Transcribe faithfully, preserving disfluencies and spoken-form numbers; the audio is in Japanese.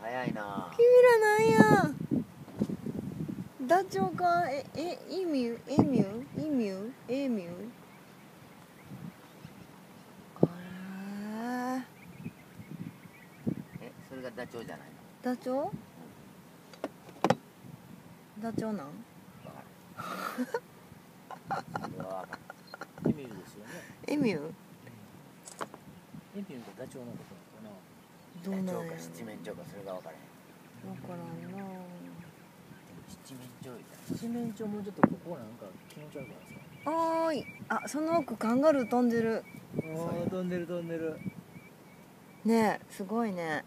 早いな。君らなんや。ダチョウか。ええイミュエミュイミュエミュ。あれ。えそれがダチョウじゃないの？ダチョウ？ダチョウなん？エミュですよね。エミュ。エミュがダチョウのこと。どうなんやろ。七面鳥かそれが分からへん。分からんな。七面鳥みたいな。七面鳥もうちょっとここなんか気持ち悪くないですか。おーい。あ、その奥カンガルー飛んでる。おー飛んでる飛んでる。ねえすごいね。